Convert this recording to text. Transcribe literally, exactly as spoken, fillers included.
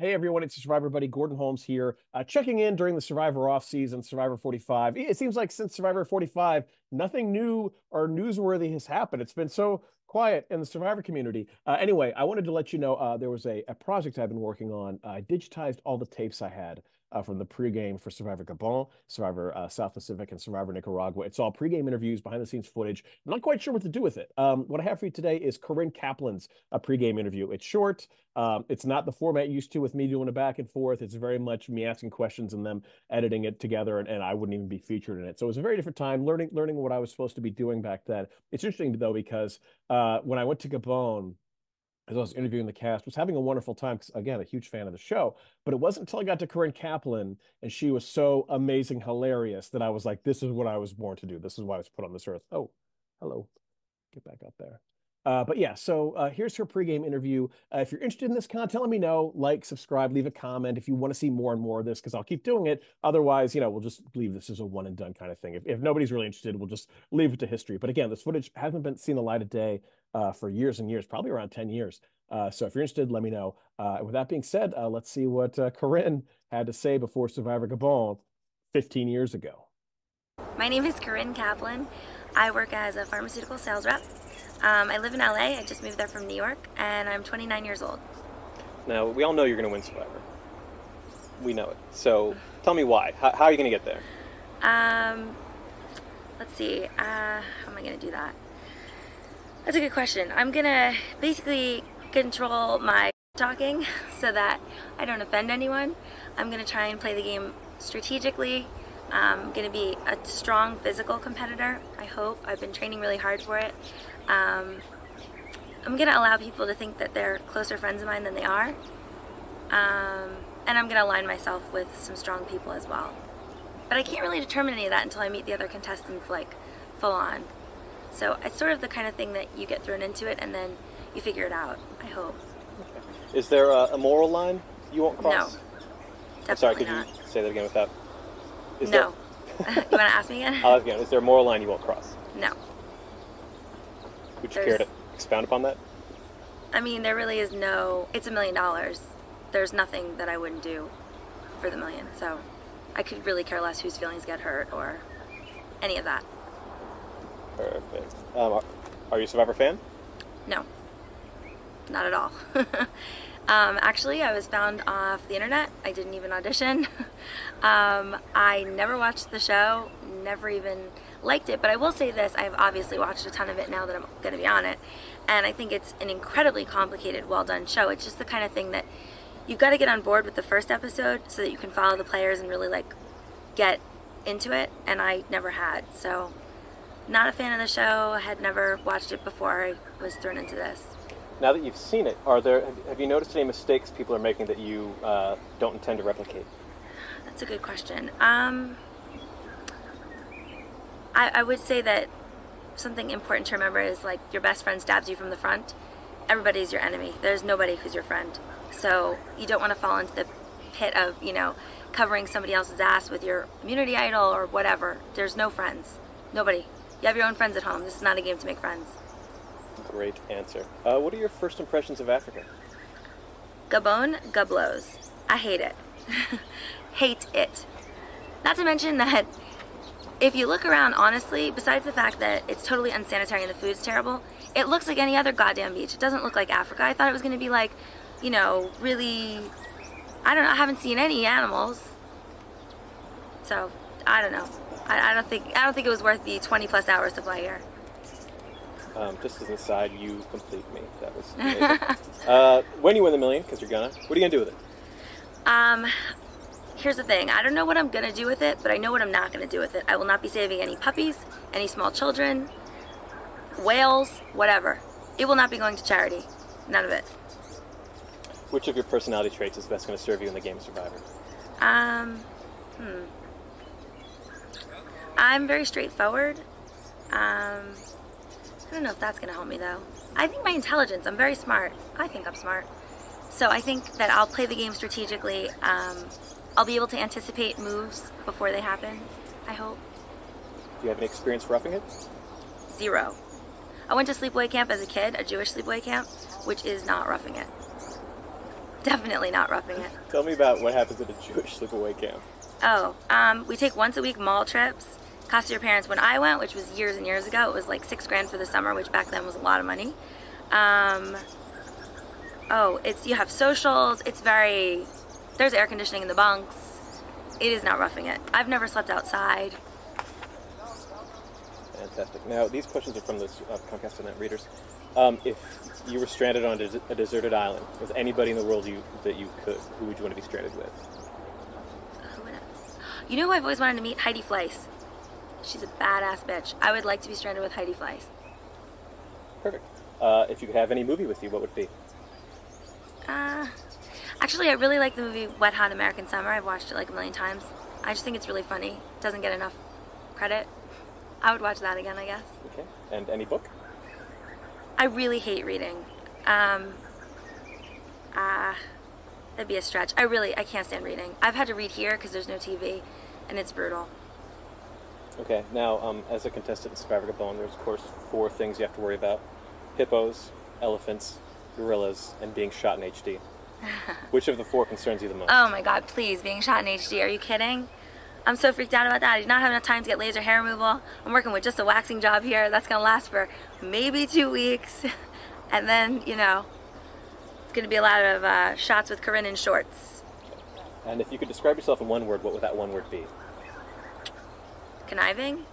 Hey everyone, it's Survivor Buddy Gordon Holmes here, uh, checking in during the Survivor offseason, Survivor forty-five. It seems like since Survivor forty-five, nothing new or newsworthy has happened. It's been so quiet in the Survivor community. Uh, anyway, I wanted to let you know uh, there was a, a project I've been working on. I digitized all the tapes I had uh, from the pregame for Survivor Gabon, Survivor uh, South Pacific, and Survivor Nicaragua. It's all pregame interviews, behind-the-scenes footage. I'm not quite sure what to do with it. Um, what I have for you today is Corinne Kaplan's uh, pregame interview. It's short. Um, it's not the format used to with me doing a back and forth. It's very much me asking questions and them editing it together, and, and I wouldn't even be featured in it. So it was a very different time, learning learning what I was supposed to be doing back then. It's interesting, though, because uh, when I went to Gabon, as I was interviewing the cast, was having a wonderful time because, again, a huge fan of the show. But it wasn't until I got to Corinne Kaplan and she was so amazing, hilarious, that I was like, this is what I was born to do. This is why I was put on this earth. Oh, hello. Get back up there. Uh, but yeah, so uh, here's her pregame interview. Uh, if you're interested in this content, let me know. Like, subscribe, leave a comment if you want to see more and more of this, because I'll keep doing it. Otherwise, you know, we'll just leave this as a one and done kind of thing. If, if nobody's really interested, we'll just leave it to history. But again, this footage hasn't been seen the light of day uh, for years and years, probably around ten years. Uh, so if you're interested, let me know. Uh, with that being said, uh, let's see what uh, Corinne had to say before Survivor Gabon fifteen years ago. My name is Corinne Kaplan. I work as a pharmaceutical sales rep. Um, I live in L A, I just moved there from New York, and I'm twenty-nine years old. Now, we all know you're going to win Survivor. We know it. So, tell me why. How, how are you going to get there? Um, let's see. Uh, how am I going to do that? That's a good question. I'm going to basically control my talking so that I don't offend anyone. I'm going to try and play the game strategically. I'm going to be a strong physical competitor, I hope. I've been training really hard for it. Um, I'm going to allow people to think that they're closer friends of mine than they are. Um, and I'm going to align myself with some strong people as well. But I can't really determine any of that until I meet the other contestants, like, full on. So it's sort of the kind of thing that you get thrown into it and then you figure it out, I hope. Okay. Is there a moral line you won't cross? No, definitely I'm sorry, could not. You say that again without... Is no. There... You want to ask me again? I'll ask again. Is there a moral line you won't cross? No. Would you There's... care to expound upon that? I mean, there really is no... It's a million dollars. There's nothing that I wouldn't do for the million. So I could really care less whose feelings get hurt or any of that. Perfect. Um, are, are you a Survivor fan? No. Not at all. Um, actually, I was found off the internet. I didn't even audition. um, I never watched the show, never even liked it, but I will say this, I've obviously watched a ton of it now that I'm going to be on it, and I think it's an incredibly complicated, well-done show. It's just the kind of thing that you've got to get on board with the first episode so that you can follow the players and really, like, get into it, and I never had. So, not a fan of the show, I had never watched it before I was thrown into this. Now that you've seen it, are there have you noticed any mistakes people are making that you uh, don't intend to replicate? That's a good question. Um, I, I would say that something important to remember is, like, your best friend stabs you from the front. Everybody's your enemy. There's nobody who's your friend. So you don't want to fall into the pit of, you know, covering somebody else's ass with your immunity idol or whatever. There's no friends. Nobody. You have your own friends at home. This is not a game to make friends. Great answer. Uh, what are your first impressions of Africa? Gabon, gublos. I hate it. Hate it. Not to mention that if you look around, honestly, besides the fact that it's totally unsanitary and the food's terrible, it looks like any other goddamn beach. It doesn't look like Africa. I thought it was going to be like, you know, really, I don't know, I haven't seen any animals. So, I don't know. I, I don't think I don't think it was worth the twenty plus hours to fly here. Um, just as an aside, you complete me. That was amazing. uh, when you win the million, because you're gonna, what are you gonna do with it? Um, here's the thing. I don't know what I'm gonna do with it, but I know what I'm not gonna do with it. I will not be saving any puppies, any small children, whales, whatever. It will not be going to charity. None of it. Which of your personality traits is best gonna serve you in the game of Survivor? Um, hmm. I'm very straightforward. Um... I don't know if that's going to help me, though. I think my intelligence, I'm very smart. I think I'm smart. So I think that I'll play the game strategically. Um, I'll be able to anticipate moves before they happen, I hope. Do you have any experience roughing it? Zero. I went to sleepaway camp as a kid, a Jewish sleepaway camp, which is not roughing it. Definitely not roughing it. Tell me about what happens at a Jewish sleepaway camp. Oh, um, we take once a week mall trips. Cost your parents when I went, which was years and years ago. It was like six grand for the summer, which back then was a lot of money. Um, oh, it's you have socials. It's very, there's air conditioning in the bunks. It is not roughing it. I've never slept outside. Fantastic. Now, these questions are from the uh, Comcast dot net readers. Um, if you were stranded on a, des a deserted island with anybody in the world you, that you could, who would you want to be stranded with? Who would I, you know who I've always wanted to meet? Heidi Fleiss. She's a badass bitch. I would like to be stranded with Heidi Fleiss. Perfect. Uh, if you could have any movie with you, what would it be? Uh, actually, I really like the movie Wet Hot American Summer. I've watched it like a million times. I just think it's really funny. It doesn't get enough credit. I would watch that again, I guess. Okay. And any book? I really hate reading. Um, uh, that'd be a stretch. I really, I can't stand reading. I've had to read here because there's no T V, and it's brutal. Okay, now um, as a contestant in Survivor Gabon, there's of course four things you have to worry about: hippos, elephants, gorillas, and being shot in H D. Which of the four concerns you the most? Oh my God, please, being shot in H D, are you kidding? I'm so freaked out about that. I do not have enough time to get laser hair removal. I'm working with just a waxing job here. That's gonna last for maybe two weeks. And then, you know, it's gonna be a lot of uh, shots with Corinne in shorts. And if you could describe yourself in one word, what would that one word be? Conniving?